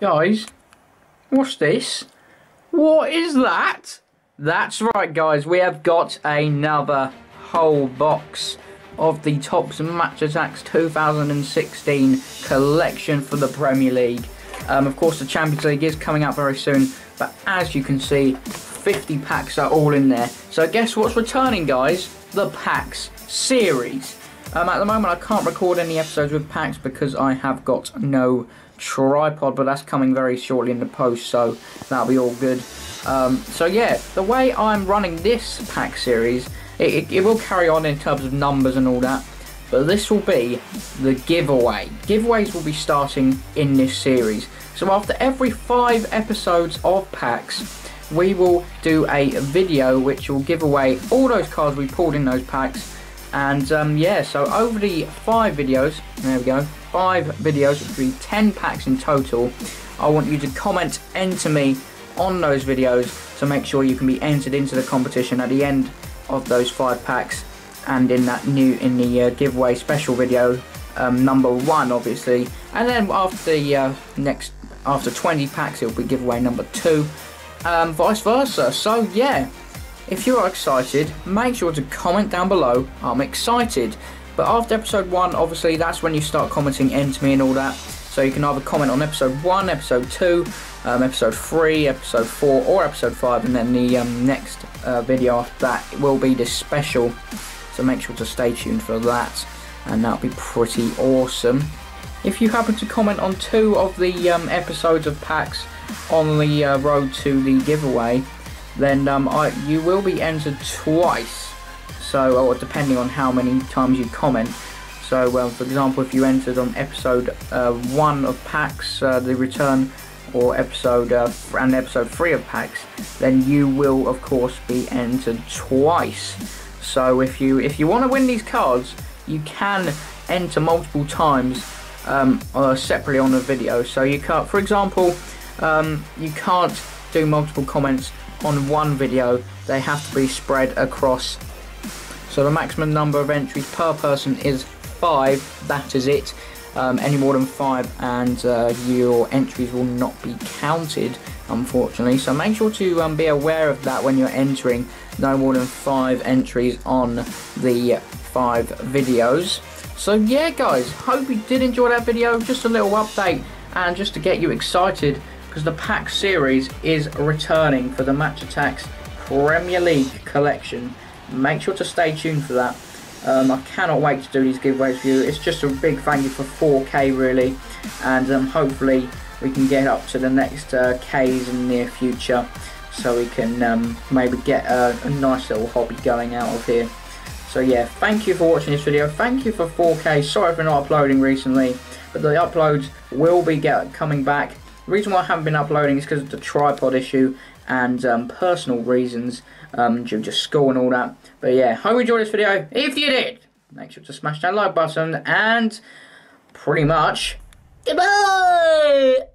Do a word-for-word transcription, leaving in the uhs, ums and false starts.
Guys, what's this? What is that? That's right, guys, we have got another whole box of the Topps Match Attax two thousand sixteen collection for the Premier League. Um, of course, the Champions League is coming up very soon, but as you can see, fifty packs are all in there. So guess what's returning, guys? The packs series. Um, at the moment, I can't record any episodes with packs because I have got no tripod, but that's coming very shortly in the post, so that'll be all good. Um, so yeah, the way I'm running this pack series, it, it, it will carry on in terms of numbers and all that, but this will be the giveaway. Giveaways will be starting in this series. So after every five episodes of packs, we will do a video which will give away all those cards we pulled in those packs. And um, yeah, so over the five videos, there we go, five videos, which will be ten packs in total, I want you to comment, enter me on those videos to make sure you can be entered into the competition at the end of those five packs and in that new, in the uh, giveaway special video, um, number one, obviously. And then after the uh, next, after twenty packs, it'll be giveaway number two, um, vice versa. So yeah. If you are excited, make sure to comment down below, I'm excited. But after episode one, obviously, that's when you start commenting, enter me and all that. So you can either comment on episode one, episode two, um, episode three, episode four, or episode five. And then the um, next uh, video after that will be this special. So make sure to stay tuned for that. And that'll be pretty awesome. If you happen to comment on two of the um, episodes of packs on the uh, road to the giveaway, then um, I, you will be entered twice, so or depending on how many times you comment. So um, for example, if you entered on episode uh, one of packs, uh, the return, or episode uh, and episode three of packs, then you will of course be entered twice. So if you if you want to win these cards, you can enter multiple times um, uh, separately on the video. So you can't, for example, um, you can't do multiple comments on one video, they have to be spread across. So the maximum number of entries per person is five, that is it. Um, any more than five and uh, your entries will not be counted, unfortunately. So make sure to um, be aware of that when you're entering. No more than five entries on the five videos. So yeah guys, hope you did enjoy that video, just a little update and just to get you excited, because the pack series is returning for the Match Attax Premier League collection. Make sure to stay tuned for that. Um, I cannot wait to do these giveaways for you. It's just a big thank you for four K really, and um, hopefully we can get up to the next uh, Ks in the near future, so we can um, maybe get a, a nice little hobby going out of here. So yeah, thank you for watching this video. Thank you for four K. Sorry for not uploading recently, but the uploads will be get, coming back. The reason why I haven't been uploading is because of the tripod issue and um, personal reasons um, due to school and all that. But yeah, hope you enjoyed this video. If you did, make sure to smash that like button and pretty much goodbye!